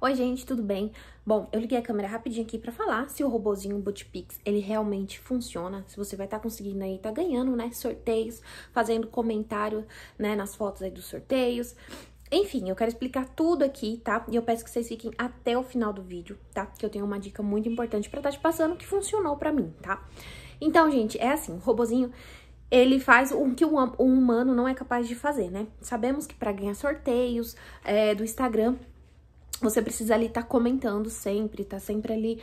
Oi, gente, tudo bem? Bom, eu liguei a câmera rapidinho aqui pra falar se o robozinho Bot Pix, ele realmente funciona, se você vai estar conseguindo aí, tá ganhando, né, sorteios, fazendo comentário, né, nas fotos aí dos sorteios. Enfim, eu quero explicar tudo aqui, tá? E eu peço que vocês fiquem até o final do vídeo, tá? Que eu tenho uma dica muito importante pra estar te passando que funcionou pra mim, tá? Então, gente, é assim, o robozinho... ele faz o que um humano não é capaz de fazer, né? Sabemos que para ganhar sorteios do Instagram, você precisa ali estar comentando sempre, tá sempre ali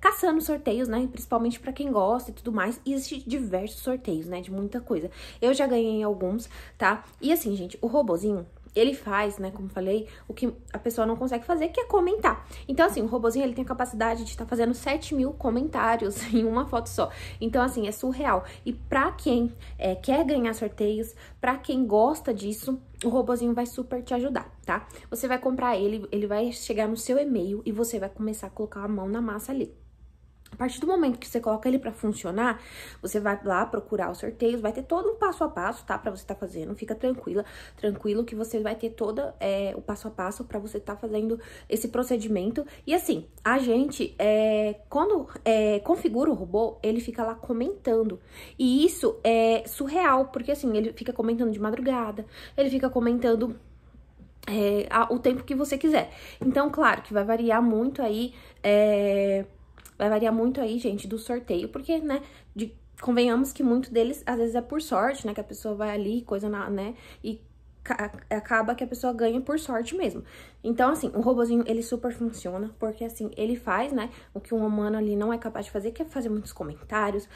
caçando sorteios, né? Principalmente para quem gosta e tudo mais. E existem diversos sorteios, né? De muita coisa. Eu já ganhei alguns, tá? E assim, gente, o robozinho... ele faz, né, como falei, o que a pessoa não consegue fazer, que é comentar. Então, assim, o robozinho, ele tem a capacidade de estar fazendo 7 mil comentários em uma foto só. Então, assim, é surreal. E pra quem quer ganhar sorteios, pra quem gosta disso, o robozinho vai super te ajudar, tá? Você vai comprar ele, ele vai chegar no seu e-mail e você vai começar a colocar a mão na massa ali. A partir do momento que você coloca ele pra funcionar, você vai lá procurar os sorteios, vai ter todo um passo a passo, tá? Pra você tá fazendo, fica tranquilo que você vai ter todo o passo a passo pra você tá fazendo esse procedimento. E assim, a gente, quando configura o robô, ele fica lá comentando. E isso é surreal, porque assim, ele fica comentando de madrugada, ele fica comentando... o tempo que você quiser. Então, claro que vai variar muito aí... vai variar muito aí, gente, do sorteio, porque, né, convenhamos que muito deles, às vezes, é por sorte, né, que a pessoa vai ali, né, e acaba que a pessoa ganha por sorte mesmo. Então, assim, o robozinho, ele super funciona, porque, assim, ele faz, né, o que um humano ali não é capaz de fazer, que é fazer muitos comentários,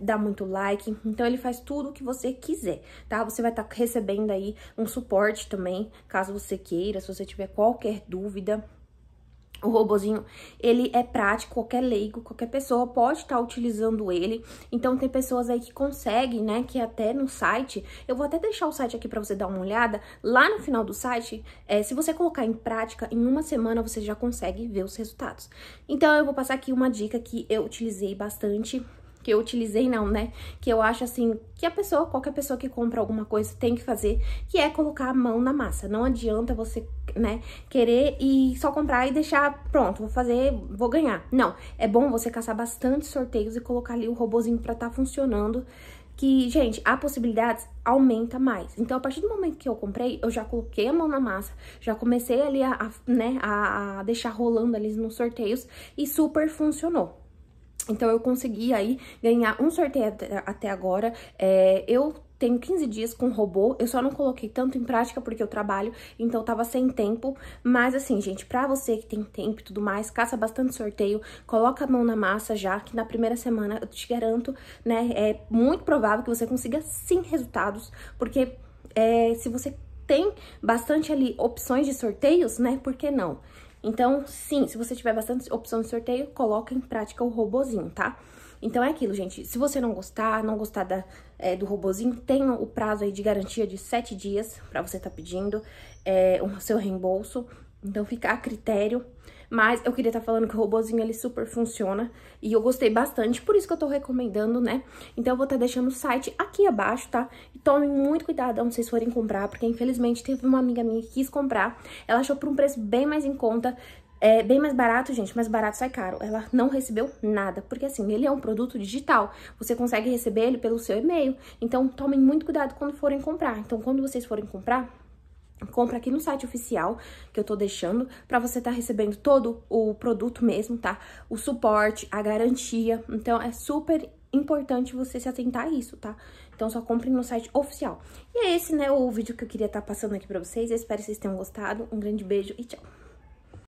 dar muito like, então ele faz tudo o que você quiser, tá? Você vai estar recebendo aí um suporte também, caso você queira, se você tiver qualquer dúvida. O robozinho, ele é prático, qualquer leigo, qualquer pessoa pode estar utilizando ele. Então, tem pessoas aí que conseguem, né, que até no site... eu vou até deixar o site aqui pra você dar uma olhada. Lá no final do site, se você colocar em prática, em uma semana você já consegue ver os resultados. Então, eu vou passar aqui uma dica que eu utilizei bastante... que eu utilizei não, né, que eu acho assim, que a pessoa, qualquer pessoa que compra alguma coisa tem que fazer, que é colocar a mão na massa. Não adianta você, né, querer e só comprar e deixar, pronto, vou fazer, vou ganhar. Não, é bom você caçar bastante sorteios e colocar ali o robozinho pra tá funcionando, que, gente, a possibilidade aumenta mais. Então, a partir do momento que eu comprei, eu já coloquei a mão na massa, já comecei ali a deixar rolando ali nos sorteios e super funcionou. Então, eu consegui aí ganhar um sorteio até agora. Eu tenho 15 dias com o robô, eu só não coloquei tanto em prática porque eu trabalho, então eu tava sem tempo. Mas assim, gente, pra você que tem tempo e tudo mais, caça bastante sorteio, coloca a mão na massa já, que na primeira semana, eu te garanto, né, é muito provável que você consiga sim resultados, porque se você tem bastante ali opções de sorteios, né, por que não? Então, sim, se você tiver bastante opção de sorteio, coloca em prática o robozinho, tá? Então, é aquilo, gente. Se você não gostar do robozinho, tenha o prazo aí de garantia de 7 dias pra você tá pedindo o seu reembolso. Então, fica a critério. Mas eu queria estar falando que o robozinho, ele super funciona e eu gostei bastante, por isso que eu tô recomendando, né? Então eu vou estar deixando o site aqui abaixo, tá? E tomem muito cuidado onde vocês forem comprar, porque infelizmente teve uma amiga minha que quis comprar, ela achou por um preço bem mais em conta, bem mais barato, gente, mas barato sai caro. Ela não recebeu nada, porque assim, ele é um produto digital, você consegue receber ele pelo seu e-mail, então tomem muito cuidado quando forem comprar. Então quando vocês forem comprar, compra aqui no site oficial que eu tô deixando pra você tá recebendo todo o produto mesmo, tá? O suporte, a garantia. Então, é super importante você se atentar a isso, tá? Então, só compre no site oficial. E é esse, né, o vídeo que eu queria tá passando aqui pra vocês. Eu espero que vocês tenham gostado. Um grande beijo e tchau!